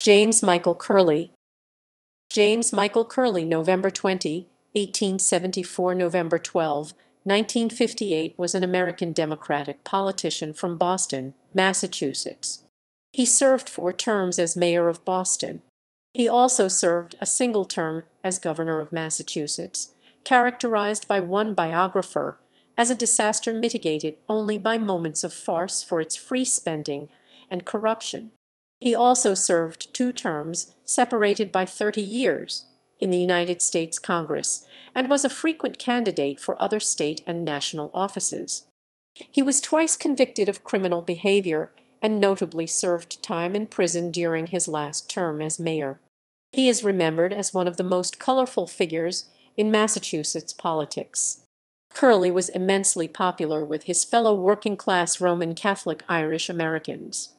James Michael Curley. James Michael Curley, November 20, 1874 – November 12, 1958, was an American Democratic politician from Boston, Massachusetts. He served 4 terms as mayor of Boston. He also served a single term as governor of Massachusetts, characterized by one biographer as a disaster mitigated only by moments of farce for its free spending and corruption. He also served 2 terms, separated by 30 years, in the United States Congress, and was a frequent candidate for other state and national offices. He was twice convicted of criminal behavior and notably served time in prison during his last term as mayor. He is remembered as one of the most colorful figures in Massachusetts politics. Curley was immensely popular with his fellow working-class Roman Catholic Irish Americans.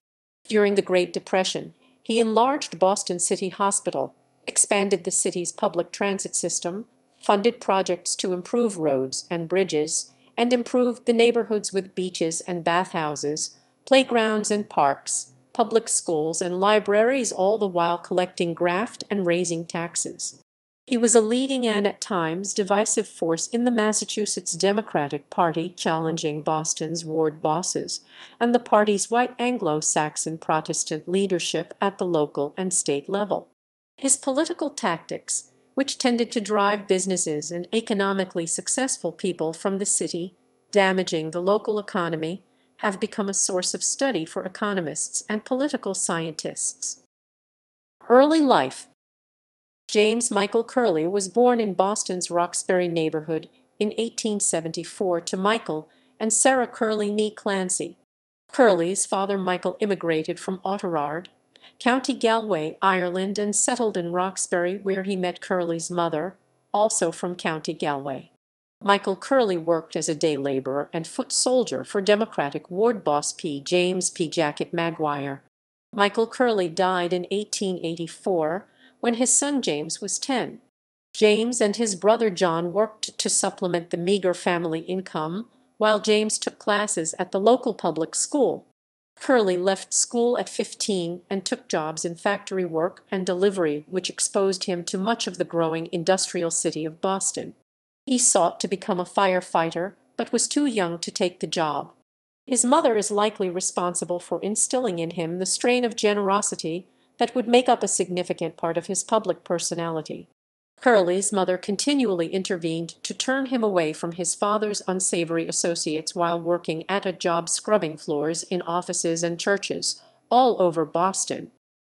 During the Great Depression, he enlarged Boston City Hospital, expanded the city's public transit system, funded projects to improve roads and bridges, and improved the neighborhoods with beaches and bathhouses, playgrounds and parks, public schools and libraries, all the while collecting graft and raising taxes. He was a leading and at times divisive force in the Massachusetts Democratic Party, challenging Boston's ward bosses and the party's white Anglo-Saxon Protestant leadership at the local and state level. His political tactics, which tended to drive businesses and economically successful people from the city, damaging the local economy, have become a source of study for economists and political scientists. Early life. James Michael Curley was born in Boston's Roxbury neighborhood in 1874 to Michael and Sarah Curley nee Clancy. Curley's father Michael immigrated from Oughterard, County Galway, Ireland, and settled in Roxbury, where he met Curley's mother, also from County Galway. Michael Curley worked as a day laborer and foot soldier for Democratic ward boss P. James P. Jacket Maguire. Michael Curley died in 1884, when his son James was 10. James and his brother John worked to supplement the meager family income, while James took classes at the local public school. Curley left school at 15 and took jobs in factory work and delivery, which exposed him to much of the growing industrial city of Boston. He sought to become a firefighter, but was too young to take the job. His mother is likely responsible for instilling in him the strain of generosity that would make up a significant part of his public personality. Curley's mother continually intervened to turn him away from his father's unsavory associates while working at a job scrubbing floors in offices and churches all over Boston.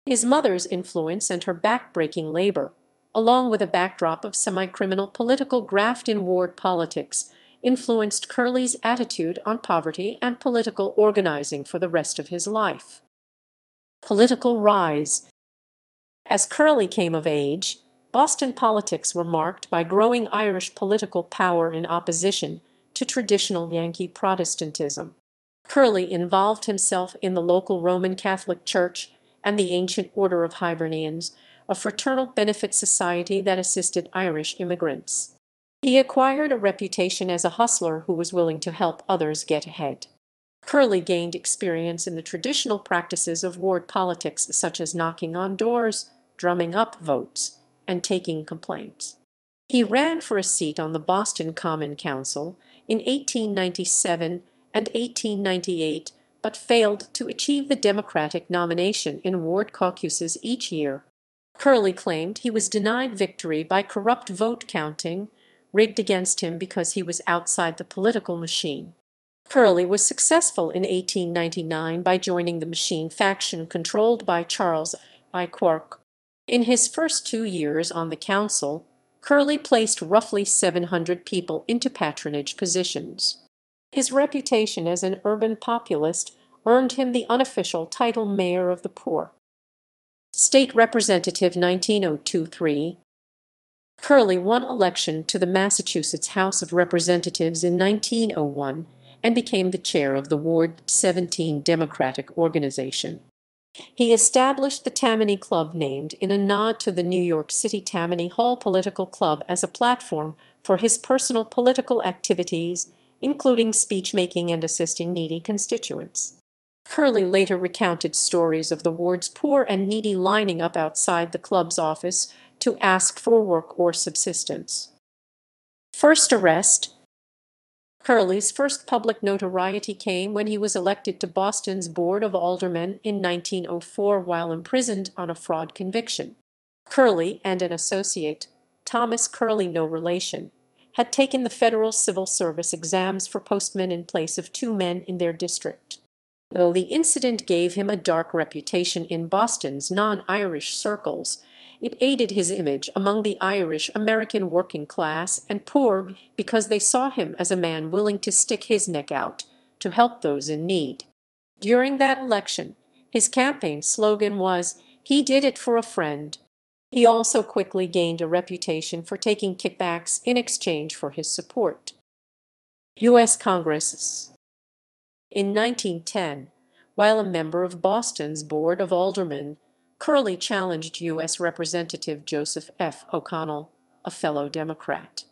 His mother's influence and her backbreaking labor, along with a backdrop of semi-criminal political graft in ward politics, influenced Curley's attitude on poverty and political organizing for the rest of his life. Political rise. As Curley came of age, Boston politics were marked by growing Irish political power in opposition to traditional Yankee Protestantism. Curley involved himself in the local Roman Catholic Church and the Ancient Order of Hibernians, a fraternal benefit society that assisted Irish immigrants. He acquired a reputation as a hustler who was willing to help others get ahead. Curley gained experience in the traditional practices of ward politics, such as knocking on doors, drumming up votes, and taking complaints. He ran for a seat on the Boston Common Council in 1897 and 1898, but failed to achieve the Democratic nomination in ward caucuses each year. Curley claimed he was denied victory by corrupt vote counting, rigged against him because he was outside the political machine. Curley was successful in 1899 by joining the Machine faction controlled by Charles I. Quirk. In his first 2 years on the council, Curley placed roughly 700 people into patronage positions. His reputation as an urban populist earned him the unofficial title Mayor of the Poor. State Representative 1902-3. Curley won election to the Massachusetts House of Representatives in 1901 and became the chair of the Ward 17 Democratic organization. He established the Tammany Club, named in a nod to the New York City Tammany Hall political club, as a platform for his personal political activities, including speech-making and assisting needy constituents. Curley later recounted stories of the ward's poor and needy lining up outside the club's office to ask for work or subsistence. First arrest. Curley's first public notoriety came when he was elected to Boston's Board of Aldermen in 1904 while imprisoned on a fraud conviction. Curley and an associate, Thomas Curley, no relation, had taken the Federal Civil Service exams for postmen in place of two men in their district. Though the incident gave him a dark reputation in Boston's non-Irish circles, it aided his image among the Irish American working class and poor because they saw him as a man willing to stick his neck out to help those in need. During that election, his campaign slogan was, "He did it for a friend." He also quickly gained a reputation for taking kickbacks in exchange for his support. U.S. Congresses. In 1910, while a member of Boston's Board of Aldermen, Curley challenged U.S. Representative Joseph F. O'Connell, a fellow Democrat.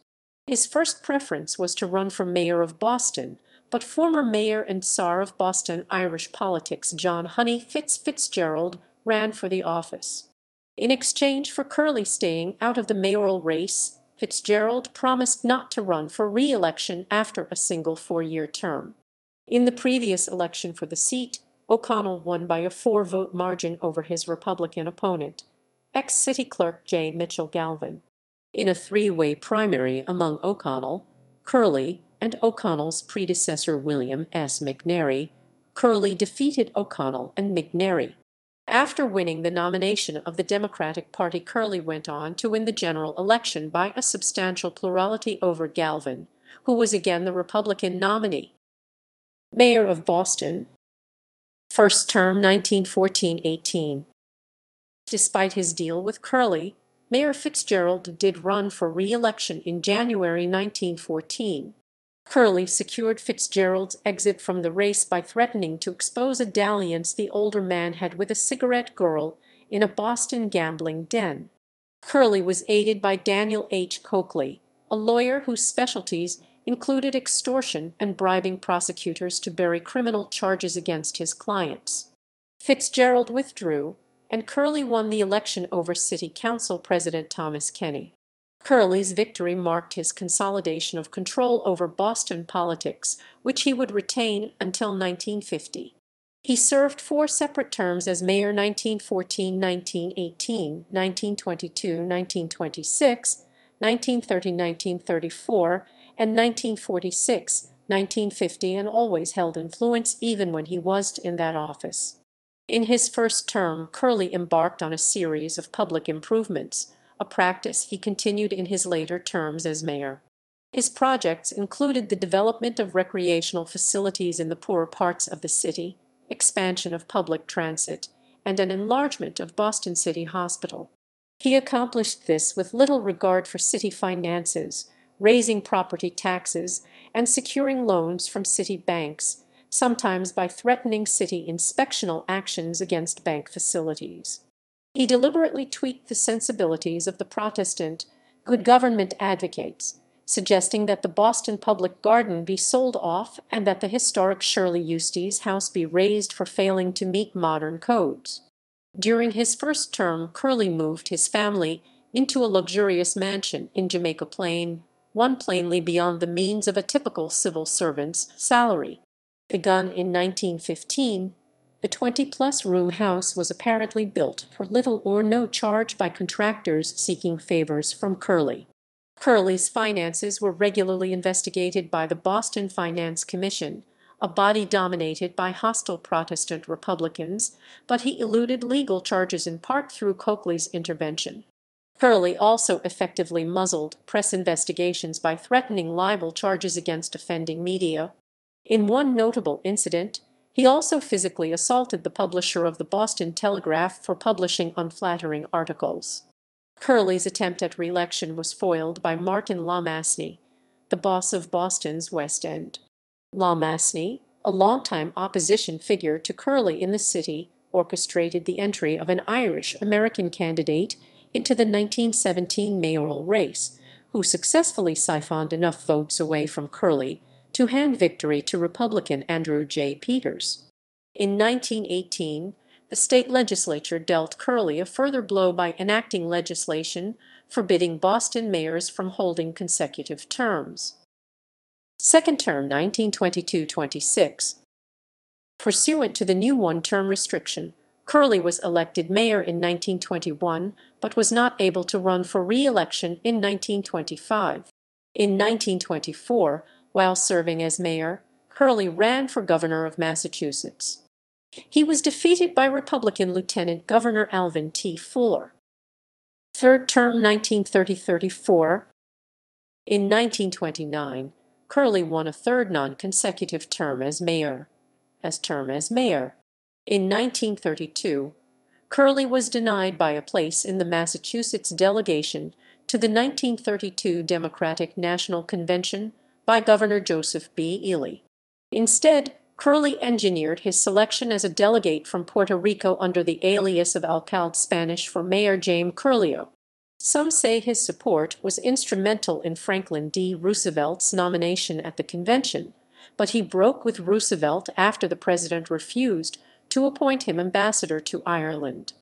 His first preference was to run for mayor of Boston, but former mayor and czar of Boston Irish politics John Honey Fitz Fitzgerald ran for the office. In exchange for Curley staying out of the mayoral race, Fitzgerald promised not to run for re-election after a single four-year term. In the previous election for the seat, O'Connell won by a four-vote margin over his Republican opponent, ex-city clerk J. Mitchell Galvin. In a three-way primary among O'Connell, Curley, and O'Connell's predecessor William S. McNary, Curley defeated O'Connell and McNary. After winning the nomination of the Democratic Party, Curley went on to win the general election by a substantial plurality over Galvin, who was again the Republican nominee. Mayor of Boston. First term 1914-18. Despite his deal with Curley, Mayor Fitzgerald did run for re-election in January 1914. Curley secured Fitzgerald's exit from the race by threatening to expose a dalliance the older man had with a cigarette girl in a Boston gambling den. Curley was aided by Daniel H. Coakley, a lawyer whose specialties included extortion and bribing prosecutors to bury criminal charges against his clients. Fitzgerald withdrew, and Curley won the election over City Council President Thomas Kenney. Curley's victory marked his consolidation of control over Boston politics, which he would retain until 1950. He served four separate terms as mayor 1914, 1918, 1922, 1926, 1930, 1934, and 1946, 1950, and always held influence even when he was in that office. In his first term, Curley embarked on a series of public improvements, a practice he continued in his later terms as mayor. His projects included the development of recreational facilities in the poorer parts of the city, expansion of public transit, and an enlargement of Boston City Hospital. He accomplished this with little regard for city finances, raising property taxes, and securing loans from city banks, sometimes by threatening city inspectional actions against bank facilities. He deliberately tweaked the sensibilities of the Protestant good government advocates, suggesting that the Boston Public Garden be sold off and that the historic Shirley Eustace House be razed for failing to meet modern codes. During his first term, Curley moved his family into a luxurious mansion in Jamaica Plain, one plainly beyond the means of a typical civil servant's salary. Begun in 1915, the 20-plus room house was apparently built for little or no charge by contractors seeking favors from Curley. Curley's finances were regularly investigated by the Boston Finance Commission, a body dominated by hostile Protestant Republicans, but he eluded legal charges in part through Coakley's intervention. Curley also effectively muzzled press investigations by threatening libel charges against offending media. In one notable incident, he also physically assaulted the publisher of the Boston Telegraph for publishing unflattering articles. Curley's attempt at re-election was foiled by Martin Lomasney, the boss of Boston's West End. Lomasney, a longtime opposition figure to Curley in the city, orchestrated the entry of an Irish-American candidate into the 1917 mayoral race, who successfully siphoned enough votes away from Curley to hand victory to Republican Andrew J. Peters. In 1918, the state legislature dealt Curley a further blow by enacting legislation forbidding Boston mayors from holding consecutive terms. Second term 1922-26. Pursuant to the new one-term restriction, Curley was elected mayor in 1921, but was not able to run for re-election in 1925. In 1924, while serving as mayor, Curley ran for governor of Massachusetts. He was defeated by Republican Lieutenant Governor Alvin T. Fuller. Third term 1930-34. In 1929, Curley won a third non-consecutive term as mayor. In 1932, Curley was denied by a place in the Massachusetts delegation to the 1932 Democratic National Convention by Governor Joseph B. Ely. Instead, Curley engineered his selection as a delegate from Puerto Rico under the alias of Alcalde, Spanish for Mayor James Curley. Some say his support was instrumental in Franklin D. Roosevelt's nomination at the convention, but he broke with Roosevelt after the president refused to appoint him ambassador to Ireland.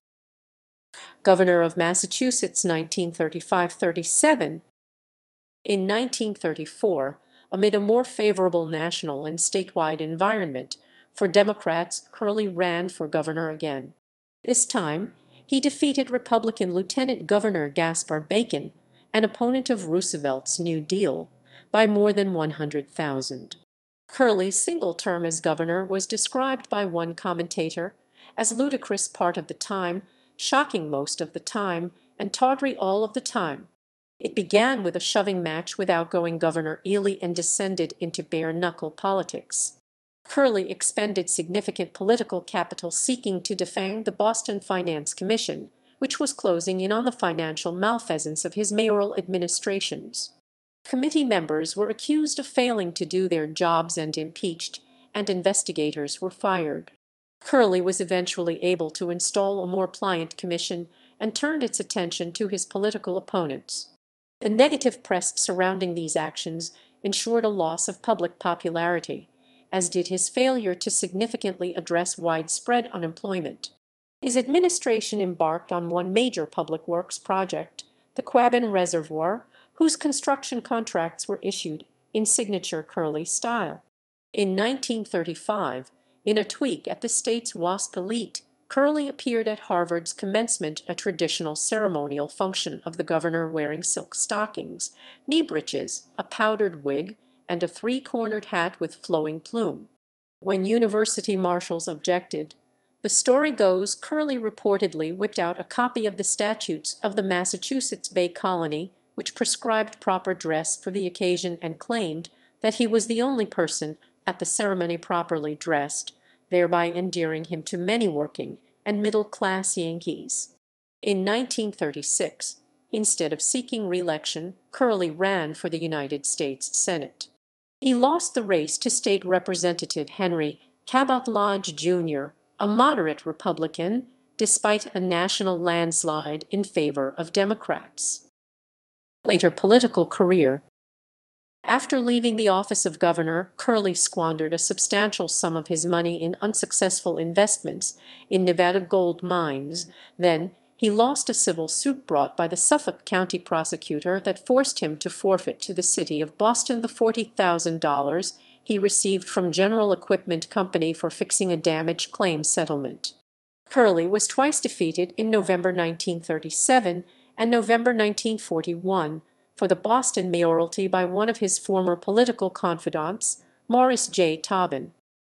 Governor of Massachusetts 1935-37. In 1934, amid a more favorable national and statewide environment for Democrats, Curley ran for governor again. This time, he defeated Republican Lieutenant Governor Gaspar Bacon, an opponent of Roosevelt's New Deal, by more than 100,000. Curley's single term as governor was described by one commentator as ludicrous part of the time, shocking most of the time, and tawdry all of the time. It began with a shoving match with outgoing Governor Ely and descended into bare-knuckle politics. Curley expended significant political capital seeking to defang the Boston Finance Commission, which was closing in on the financial malfeasance of his mayoral administrations. Committee members were accused of failing to do their jobs and impeached, and investigators were fired. Curley was eventually able to install a more pliant commission and turned its attention to his political opponents. The negative press surrounding these actions ensured a loss of public popularity, as did his failure to significantly address widespread unemployment. His administration embarked on one major public works project, the Quabbin Reservoir, whose construction contracts were issued in signature Curley style. In 1935, in a tweak at the state's WASP elite, Curley appeared at Harvard's commencement, a traditional ceremonial function of the governor wearing silk stockings, knee breeches, a powdered wig, and a three-cornered hat with flowing plume. When university marshals objected, the story goes Curley reportedly whipped out a copy of the statutes of the Massachusetts Bay Colony, which prescribed proper dress for the occasion and claimed that he was the only person at the ceremony properly dressed, thereby endearing him to many working and middle-class Yankees. In 1936, instead of seeking re-election, Curley ran for the United States Senate. He lost the race to State Representative Henry Cabot Lodge Jr., a moderate Republican, despite a national landslide in favor of Democrats. Later political career. After leaving the office of governor, Curley squandered a substantial sum of his money in unsuccessful investments in Nevada gold mines. Then, he lost a civil suit brought by the Suffolk County prosecutor that forced him to forfeit to the city of Boston the $40,000 he received from General Equipment Company for fixing a damage claim settlement. Curley was twice defeated in November 1937 and November 1941 for the Boston mayoralty by one of his former political confidants, Maurice J. Tobin.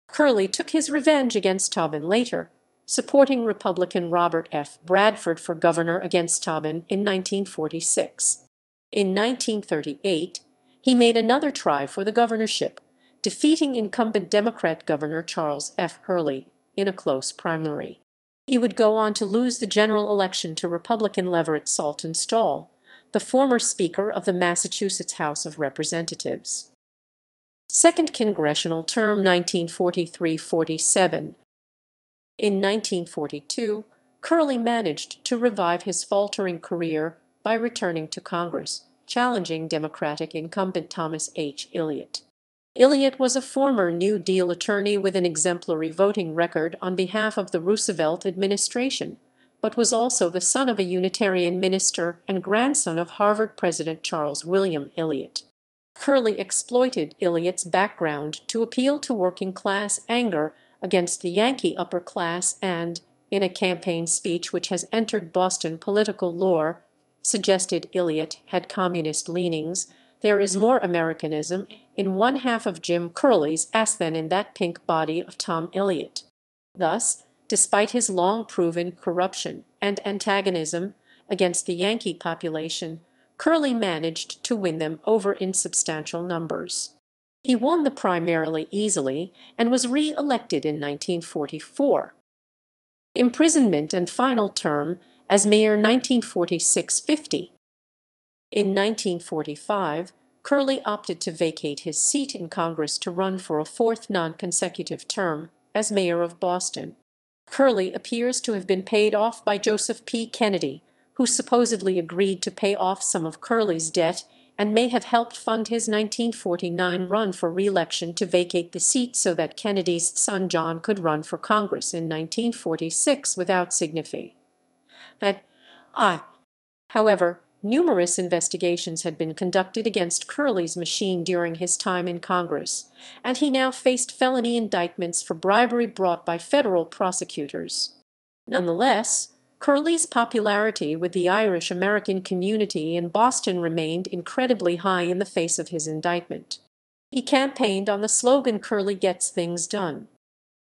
Curley took his revenge against Tobin later, supporting Republican Robert F. Bradford for governor against Tobin in 1946. In 1938, he made another try for the governorship, defeating incumbent Democrat Governor Charles F. Hurley in a close primary. He would go on to lose the general election to Republican Leverett Saltonstall, the former Speaker of the Massachusetts House of Representatives. Second Congressional Term 1943-47. In 1942, Curley managed to revive his faltering career by returning to Congress, challenging Democratic incumbent Thomas H. Eliot. Elliott was a former New Deal attorney with an exemplary voting record on behalf of the Roosevelt administration, but was also the son of a Unitarian minister and grandson of Harvard President Charles William Elliott. Curley exploited Elliott's background to appeal to working-class anger against the Yankee upper class and, in a campaign speech which has entered Boston political lore, suggested Elliott had communist leanings. There is more Americanism in one half of Jim Curley's ass than in that pink body of Tom Elliott. Thus, despite his long-proven corruption and antagonism against the Yankee population, Curley managed to win them over in substantial numbers. He won the primarily easily and was re-elected in 1944. Imprisonment and final term as mayor 1946-50. In 1945, Curley opted to vacate his seat in Congress to run for a fourth non-consecutive term as mayor of Boston. Curley appears to have been paid off by Joseph P. Kennedy, who supposedly agreed to pay off some of Curley's debt and may have helped fund his 1949 run for re-election to vacate the seat so that Kennedy's son John could run for Congress in 1946 without significant. However, numerous investigations had been conducted against Curley's machine during his time in Congress, and he now faced felony indictments for bribery brought by federal prosecutors. Nonetheless, Curley's popularity with the Irish-American community in Boston remained incredibly high in the face of his indictment. He campaigned on the slogan "Curley gets things done."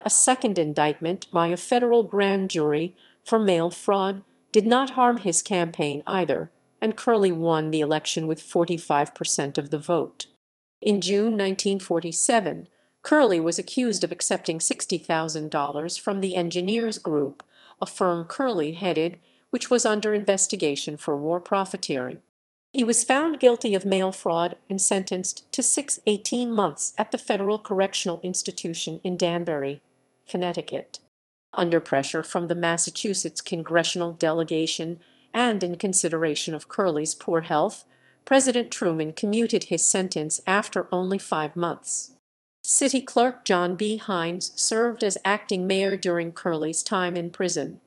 A second indictment by a federal grand jury for mail fraud did not harm his campaign either, and Curley won the election with 45% of the vote. In June 1947, Curley was accused of accepting $60,000 from the Engineers Group, a firm Curley headed, which was under investigation for war profiteering. He was found guilty of mail fraud and sentenced to 18 months at the Federal Correctional Institution in Danbury, Connecticut. Under pressure from the Massachusetts congressional delegation, and in consideration of Curley's poor health, President Truman commuted his sentence after only 5 months. City Clerk John B. Hines served as acting mayor during Curley's time in prison.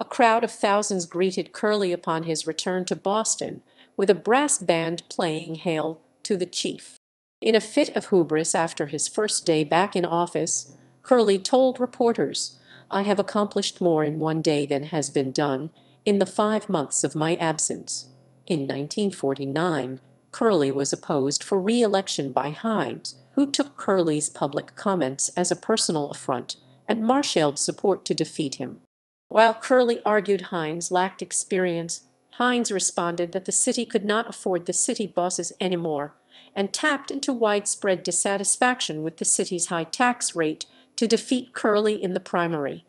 A crowd of thousands greeted Curley upon his return to Boston, with a brass band playing "Hail to the Chief." In a fit of hubris after his first day back in office, Curley told reporters, "I have accomplished more in one day than has been done in the 5 months of my absence." In 1949, Curley was opposed for re-election by Hines, who took Curley's public comments as a personal affront and marshaled support to defeat him. While Curley argued Hines lacked experience, Hines responded that the city could not afford the city bosses anymore and tapped into widespread dissatisfaction with the city's high tax rate to defeat Curley in the primary.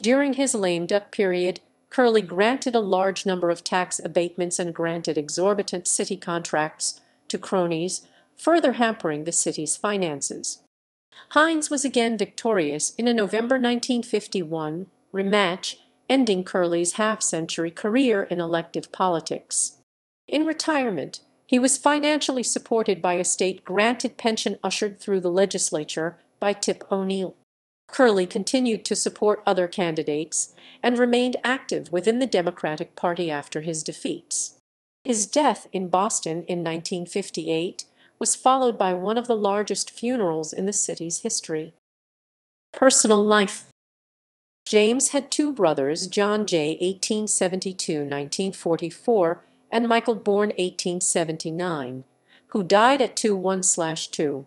During his lame duck period, Curley granted a large number of tax abatements and granted exorbitant city contracts to cronies, further hampering the city's finances. Hines was again victorious in a November 1951 rematch, ending Curley's half-century career in elective politics. In retirement, he was financially supported by a state-granted pension ushered through the legislature by Tip O'Neill. Curley continued to support other candidates and remained active within the Democratic Party after his defeats. His death in Boston in 1958 was followed by one of the largest funerals in the city's history. Personal life. James had two brothers, John J. 1872-1944 and Michael born 1879, who died at 21/2.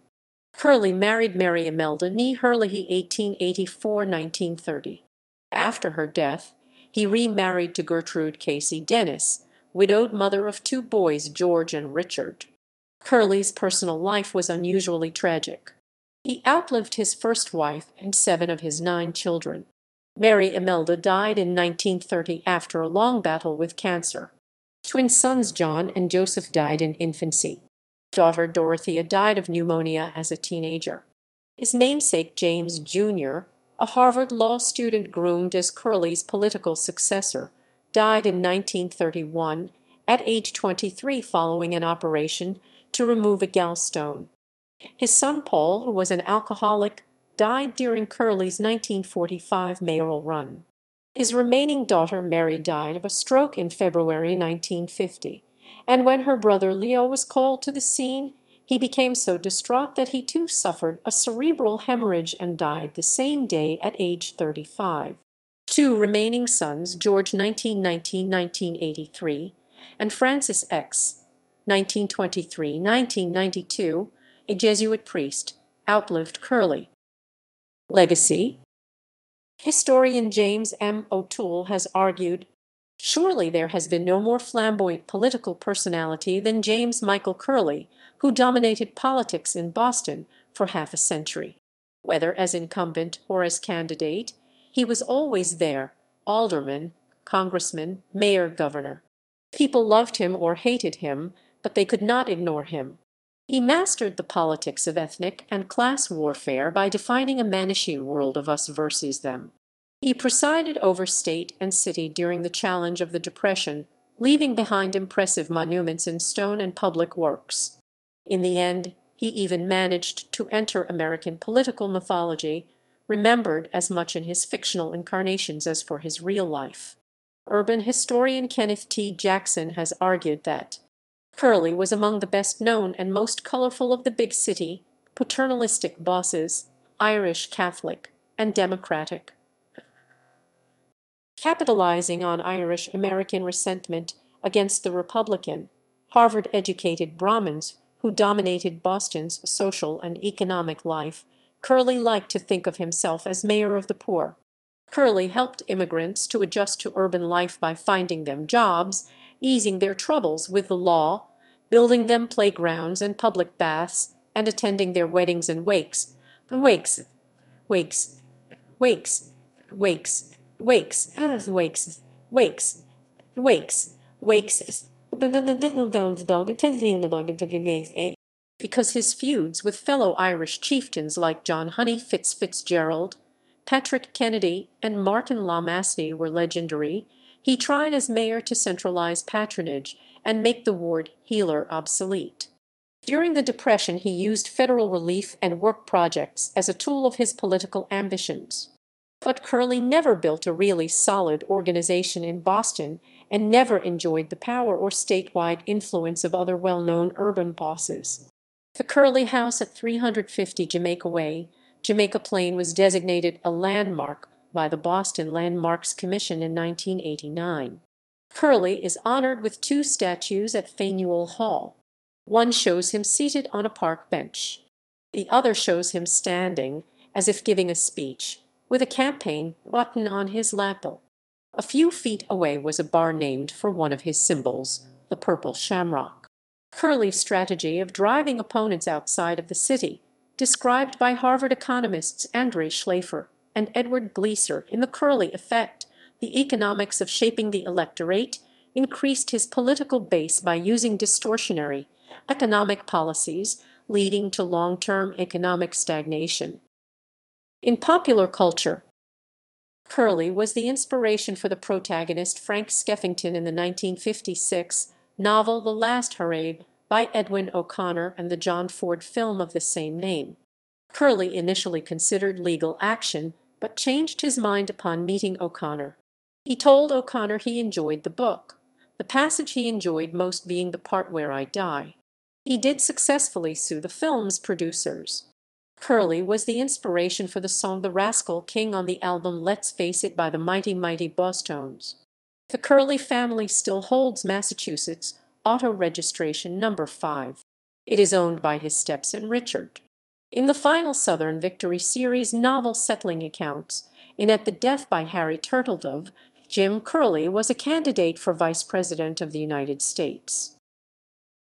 Curley married Mary Imelda Nee Hurley 1884-1930. After her death, he remarried to Gertrude Casey Dennis, widowed mother of two boys, George and Richard. Curley's personal life was unusually tragic. He outlived his first wife and 7 of his 9 children. Mary Imelda died in 1930 after a long battle with cancer. Twin sons John and Joseph died in infancy. Daughter Dorothea died of pneumonia as a teenager. His namesake James Jr., a Harvard law student groomed as Curley's political successor, died in 1931 at age 23 following an operation to remove a gallstone. His son Paul, who was an alcoholic, died during Curley's 1945 mayoral run. His remaining daughter Mary died of a stroke in February 1950, and when her brother Leo was called to the scene, he became so distraught that he too suffered a cerebral hemorrhage and died the same day at age 35. Two remaining sons, George 1919-1983 and Francis X. 1923-1992, a Jesuit priest, outlived Curley. Legacy. Historian James M. O'Toole has argued, surely there has been no more flamboyant political personality than James Michael Curley, who dominated politics in Boston for half a century. Whether as incumbent or as candidate, he was always there, alderman, congressman, mayor, governor. People loved him or hated him, but they could not ignore him. He mastered the politics of ethnic and class warfare by defining a Manichean world of us versus them. He presided over state and city during the challenge of the Depression, leaving behind impressive monuments in stone and public works. In the end, he even managed to enter American political mythology, remembered as much in his fictional incarnations as for his real life. Urban historian Kenneth T. Jackson has argued that Curley was among the best-known and most colorful of the big-city, paternalistic bosses, Irish Catholic, and Democratic. Capitalizing on Irish-American resentment against the Republican, Harvard-educated Brahmins who dominated Boston's social and economic life, Curley liked to think of himself as mayor of the poor. Curley helped immigrants to adjust to urban life by finding them jobs, easing their troubles with the law, building them playgrounds and public baths, and attending their weddings and wakes. Because his feuds with fellow Irish chieftains like John Honey Fitz Fitzgerald, Patrick Kennedy, and Martin Lomasney were legendary, he tried as mayor to centralize patronage and make the ward heeler obsolete. During the Depression, he used federal relief and work projects as a tool of his political ambitions. But Curley never built a really solid organization in Boston and never enjoyed the power or statewide influence of other well-known urban bosses. The Curley House at 350 Jamaica Way, Jamaica Plain, was designated a landmark by the Boston Landmarks Commission in 1989. Curley is honored with two statues at Faneuil Hall. One shows him seated on a park bench. The other shows him standing, as if giving a speech, with a campaign button on his lapel. A few feet away was a bar named for one of his symbols, the purple shamrock. Curley's strategy of driving opponents outside of the city, described by Harvard economists Andre Schlaefer and Edward Gleaser in The Curley Effect, The Economics of Shaping the Electorate, increased his political base by using distortionary economic policies, leading to long-term economic stagnation. In popular culture, Curley was the inspiration for the protagonist Frank Skeffington in the 1956 novel The Last Hurrah by Edwin O'Connor and the John Ford film of the same name. Curley initially considered legal action, but changed his mind upon meeting O'Connor. He told O'Connor he enjoyed the book, the passage he enjoyed most being the part where I die. He did successfully sue the film's producers. Curley was the inspiration for the song The Rascal King on the album Let's Face It by the Mighty Mighty Bosstones. The Curley family still holds Massachusetts auto registration number 5. It is owned by his stepson Richard. In the final Southern Victory series novel Settling Accounts, in At the Death by Harry Turtledove, Jim Curley was a candidate for Vice President of the United States.